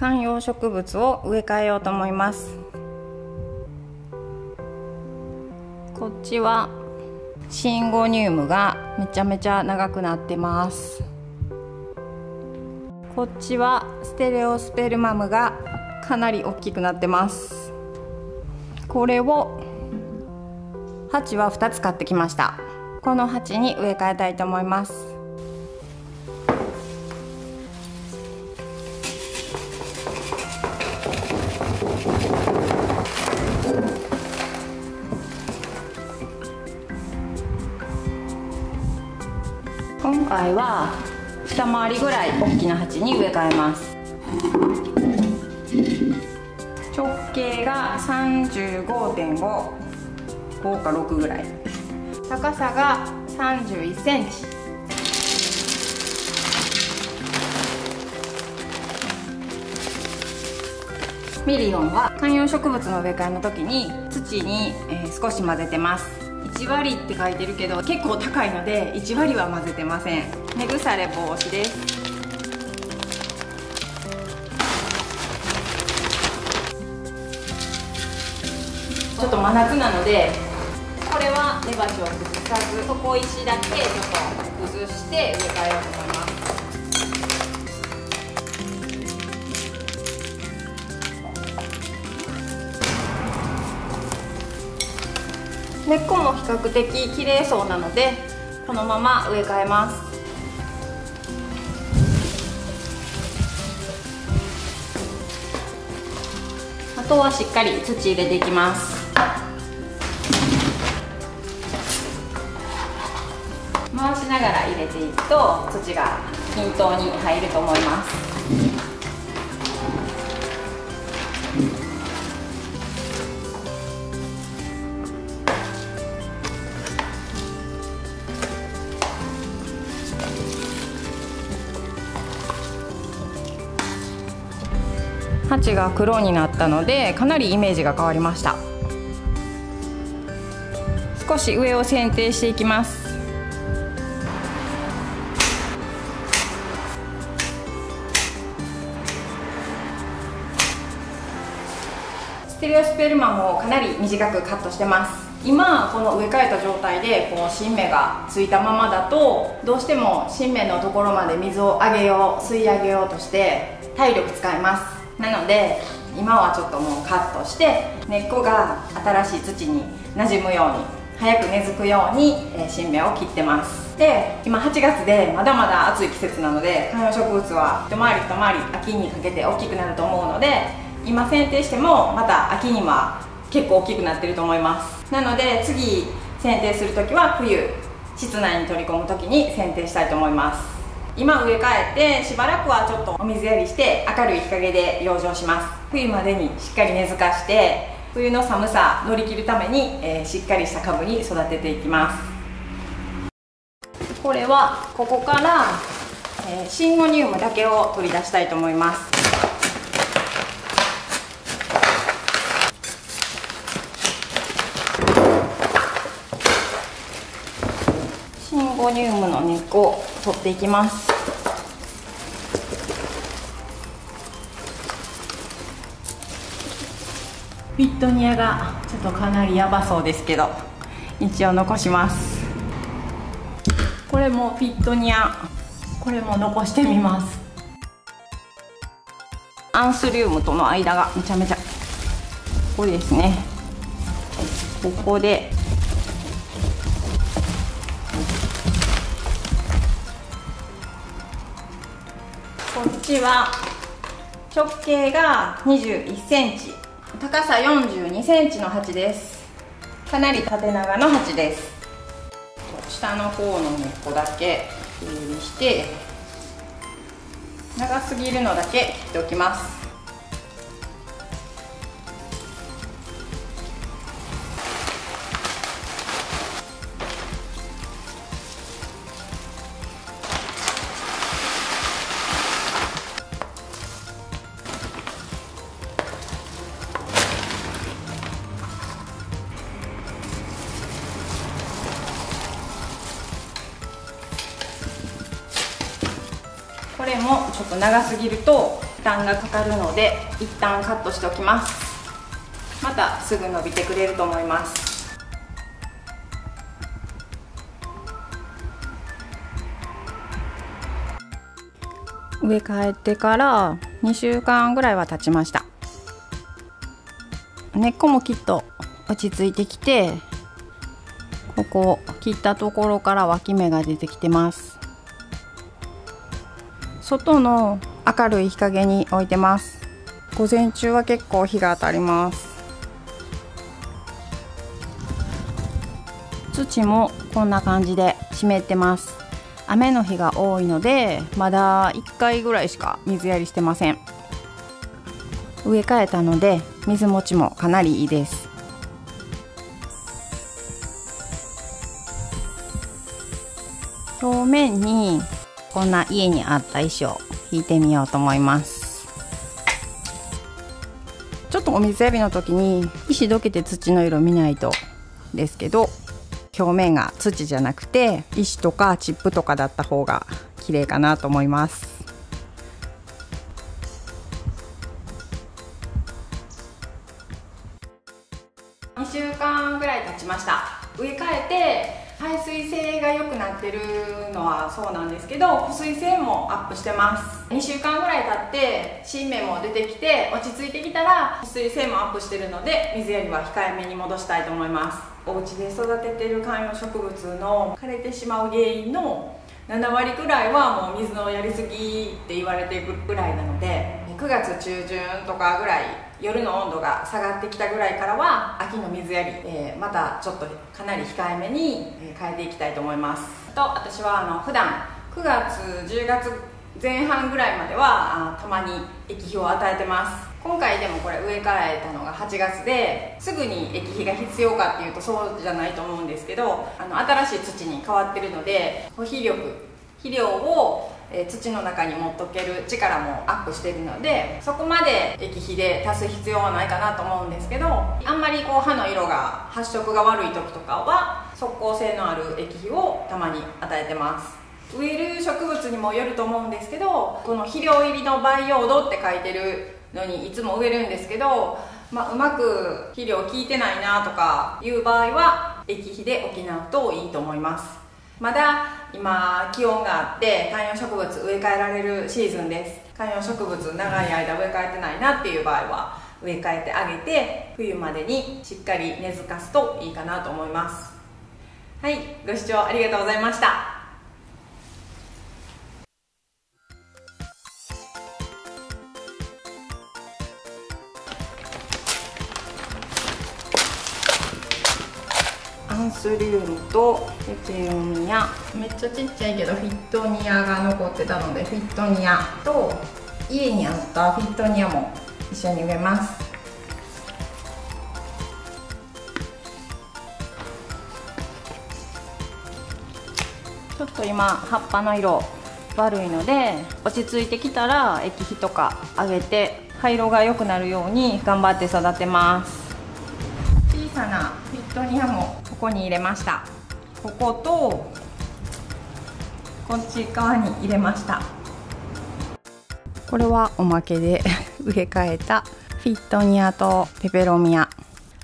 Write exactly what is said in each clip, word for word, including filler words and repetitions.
観葉植物を植え替えようと思います。こっちはシンゴニウムがめちゃめちゃ長くなってます。こっちはステレオスペルマムがかなり大きくなってます。これを鉢はふたつ買ってきました。この鉢に植え替えたいと思います。今回は二回りぐらい大きな鉢に植え替えます。直径が さんじゅうごてんご ごかろくぐらい、高さが さんじゅういっセンチ、ミリオンは観葉植物の植え替えの時に土に少し混ぜてます。いちわりって書いてるけど結構高いのでいちわりは混ぜてません。根腐れ防止です。ちょっと真夏なのでこれは根鉢を崩さず底石だけちょっと崩して植え替えようと思います。根っこも比較的綺麗そうなのでこのまま植え替えます。あとはしっかり土入れていきます。回しながら入れていくと土が均等に入ると思います。鉢が黒になったのでかなりイメージが変わりました。少し上を剪定していきます。ステレオスペルマムをかなり短くカットしてます。今この植え替えた状態でこう新芽がついたままだとどうしても新芽のところまで水をあげよう吸い上げようとして体力使います。なので今はちょっともうカットして根っこが新しい土になじむように早く根付くように新芽を切ってます。で今はちがつでまだまだ暑い季節なので観葉植物は一回り一回り秋にかけて大きくなると思うので今剪定してもまた秋には結構大きくなってると思います。なので次剪定する時は冬室内に取り込む時に剪定したいと思います。今植え替えてしばらくはちょっとお水やりして明るい日陰で養生します。冬までにしっかり根付かして冬の寒さ乗り切るために、えー、しっかりした株に育てていきます。これはここから、えー、シンゴニウムだけを取り出したいと思います。シンゴニウムの根っこを取っていきます。ビットニアがちょっとかなりやばそうですけど一応残します。これもビットニア、これも残してみます。アンスリウムとの間がめちゃめちゃここですね。ここでこっちは直径が にじゅういっセンチ、高さ よんじゅうにセンチの鉢です。かなり縦長の鉢です。下の方の根っこだけ切りして長すぎるのだけ切っておきます。これもちょっと長すぎると負担がかかるので一旦カットしておきます。またすぐ伸びてくれると思います。植え替えてからにしゅうかんぐらいは経ちました。根っこもきっと落ち着いてきて、ここ切ったところから脇芽が出てきてます。外の明るい日陰に置いてます。午前中は結構日が当たります。土もこんな感じで湿ってます。雨の日が多いのでまだいっかいぐらいしか水やりしてません。植え替えたので水持ちもかなりいいです。表面にこんな家にあった石を引いてみようと思います。ちょっとお水やりの時に石どけて土の色見ないとですけど、表面が土じゃなくて石とかチップとかだった方が綺麗かなと思います。にしゅうかんぐらい経ちました。植え替えて排水性が良くなってるのはそうなんですけど、保水性もアップしてます。にしゅうかんぐらい経って新芽も出てきて落ち着いてきたら保水性もアップしてるので、水やりは控えめに戻したいと思います。お家で育ててる観葉植物の枯れてしまう原因のななわりくらいはもう水のやりすぎって言われてるくらいなので、くがつちゅうじゅんとかぐらい夜の温度が下がってきたぐらいからは秋の水やり、えー、またちょっとかなり控えめに変えていきたいと思います。と私はあの普段くがつじゅうがつぜん半ぐらいまではたまに液肥を与えてます。今回でもこれ植え替えたのがはちがつですぐに液肥が必要かっていうとそうじゃないと思うんですけど、あの新しい土に変わってるので保肥力肥料を土の中に持っとける力もアップしているので、そこまで液肥で足す必要はないかなと思うんですけど、あんまりこう葉の色が発色が悪い時とかは即効性のある液肥をたまに与えてます。植える植物にもよると思うんですけど、この肥料入りの培養土って書いてるのにいつも植えるんですけど、まあ、うまく肥料効いてないなとかいう場合は液肥で補うといいと思います。まだ今気温があって観葉植物植え替えられるシーズンです。観葉植物長い間植え替えてないなっていう場合は植え替えてあげて、冬までにしっかり根づかすといいかなと思います。はい、ご視聴ありがとうございました。アンスリウムとペペオニア、めっちゃちっちゃいけどフィットニアが残ってたのでフィットニアと家にあったフィットニアも一緒に植えます。ちょっと今葉っぱの色悪いので落ち着いてきたら液肥とかあげて灰色が良くなるように頑張って育てます。小さなフィットニアもここに入れました。こことこっち側に入れました。これはおまけで植え替えたフィットニアとペペロミア、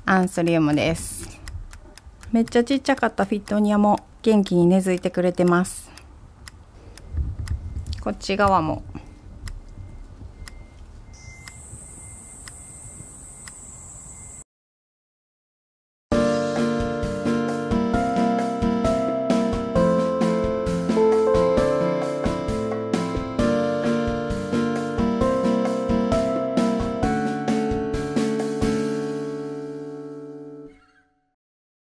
アンスリウムです。めっちゃちっちゃかったフィットニアも元気に根付いてくれてます。こっち側も